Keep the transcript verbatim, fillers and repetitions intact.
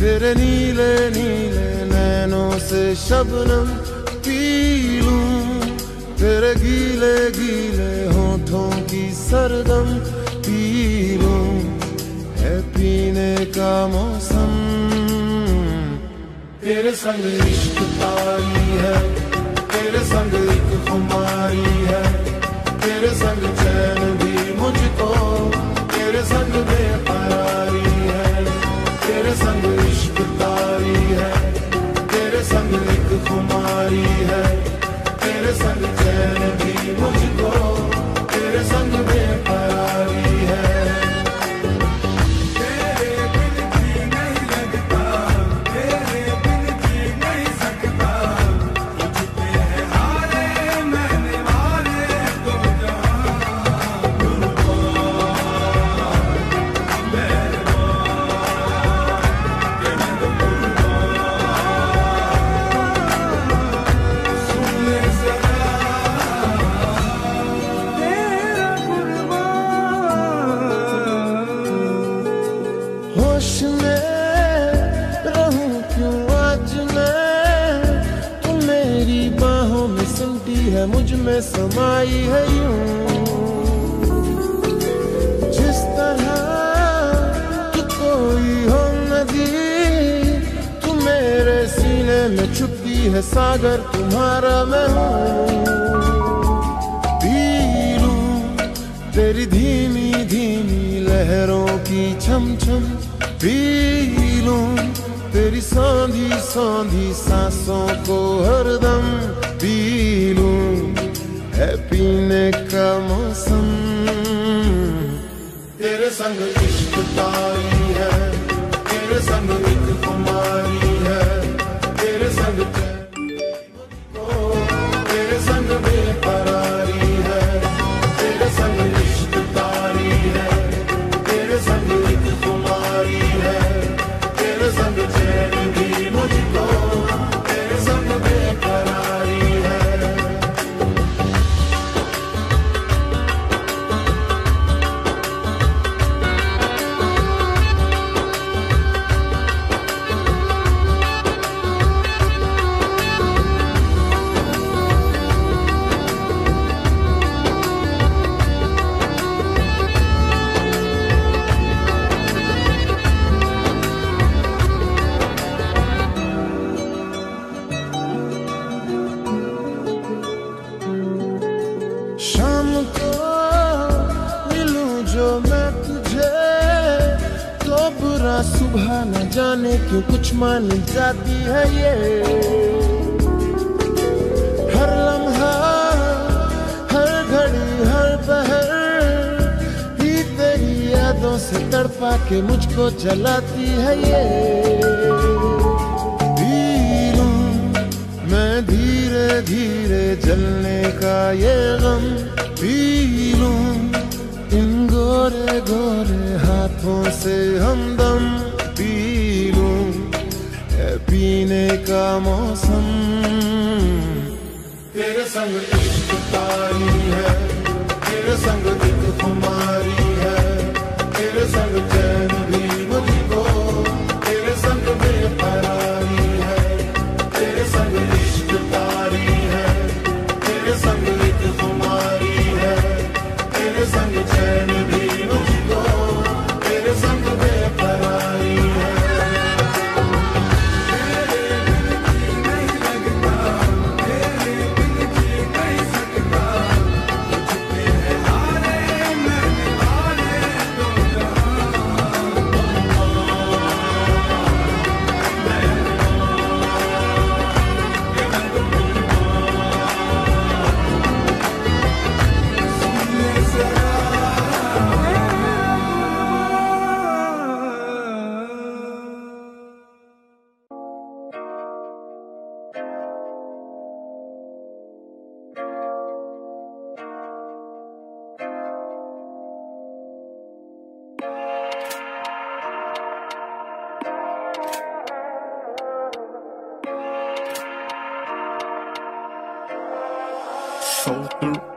तेरे नीले नीले नैनों से शबनम पी लूं, तेरे गीले गीले होठों की सरगम पी लूं। है पीने का मौसम तेरे संग, इश्क तारी है तेरे संग, एक खुमारी है तेरे संग, चैन भी मुझको तेरे संग, बेकरारी है तेरे संग, खुमारी है तेरे संग, चैन भी मुझको तेरे संग, बेकरारी है। तेरे बिन जी नहीं लगता, तेरे बिन जी नहीं सकता, तुझपे है हारे मैंने मारे तो जहाँ। कुर्बान मेहरबान के मैं तो मुझ में समाई है यूं, जिस तरह कि कोई हो नदी, तू मेरे सीने में छुपी है सागर, तुम्हारा मैं हूँ। पी लूं तेरी धीमी धीमी लहरों की छम छम, पी लूं तेरी सांधी सांधी सांसों को हरदम, पी लूं है पीने का मौसम। तेरे संग इश्क तारी है तेरे संग, एक खुमारी है तेरे संग, तेरे संग बेकरारी है तेरे संग, इश्क तारी है तेरे संग, एक खुमारी है तेरे संग, चैन भी मुझको तेरे संग, बेकरारी है। सुबह न जाने क्यों कुछ मान जाती है ये, हर लम्हा हर घड़ी हर पहर ही तेरी यादों से तड़पा के मुझको जलाती है ये। पी लूं मैं धीरे धीरे जलने का ये गम, पी लूं इन गोरे गोरे हाथों से हमदम, पी लूं है पीने का मौसम। तेरे संग इश्क तारी है तेरे संग, एक खुमारी है तेरे संग, चैन भी मुझको तेरे संग, बेकरारी है तेरे संग, इश्क तारी है तेरे संग, एक खुमारी है तेरे संग, चैन भी मुझको तेरे संग, बेकरारी है। soul through